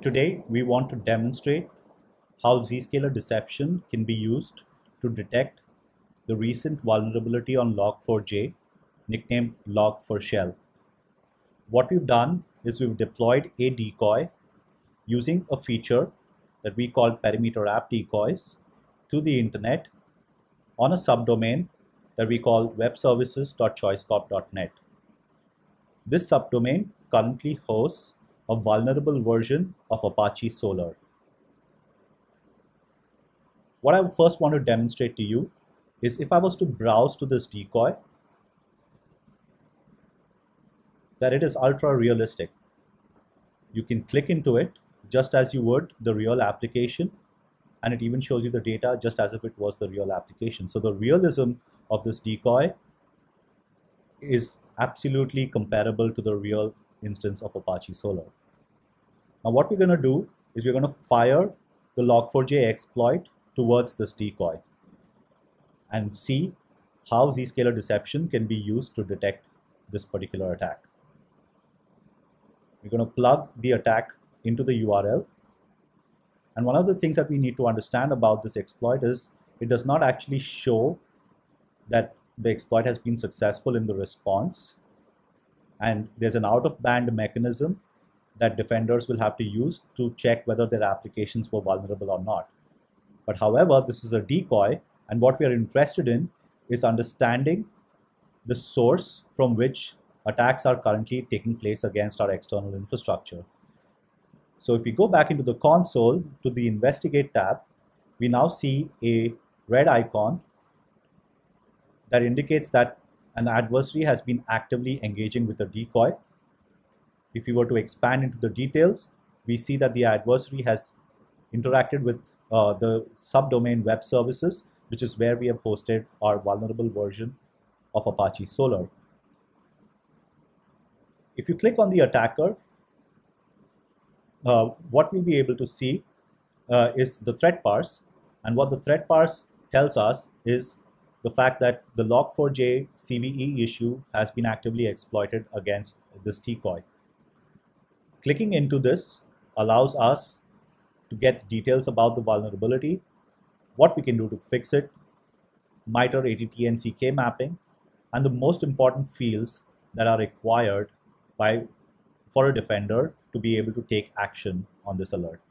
Today, we want to demonstrate how Zscaler Deception can be used to detect the recent vulnerability on Log4j, nicknamed Log4Shell. What we've done is we've deployed a decoy using a feature that we call Perimeter App Decoys to the internet on a subdomain that we call webservices.choicescorp.net. This subdomain currently hosts a vulnerable version of Apache Solr. What I first want to demonstrate to you is if I was to browse to this decoy, that it is ultra realistic. You can click into it just as you would the real application, and it even shows you the data just as if it was the real application. So the realism of this decoy is absolutely comparable to the real instance of Apache Solr. Now what we're going to do is we're going to fire the Log4j exploit towards this decoy and see how Zscaler Deception can be used to detect this particular attack. We're going to plug the attack into the URL, and one of the things that we need to understand about this exploit is it does not actually show that the exploit has been successful in the response, and there's an out-of-band mechanism that defenders will have to use to check whether their applications were vulnerable or not. But however, this is a decoy, and what we are interested in is understanding the source from which attacks are currently taking place against our external infrastructure. So if we go back into the console to the Investigate tab, we now see a red icon that indicates that an adversary has been actively engaging with a decoy. If we were to expand into the details, we see that the adversary has interacted with the subdomain web services, which is where we have hosted our vulnerable version of Apache Solr. If you click on the attacker, what we'll be able to see is the threat parse, and what the threat parse tells us is the fact that the Log4j CVE issue has been actively exploited against this decoy. Clicking into this allows us to get details about the vulnerability, what we can do to fix it, MITRE ATT&CK mapping, and the most important fields that are required for a defender to be able to take action on this alert.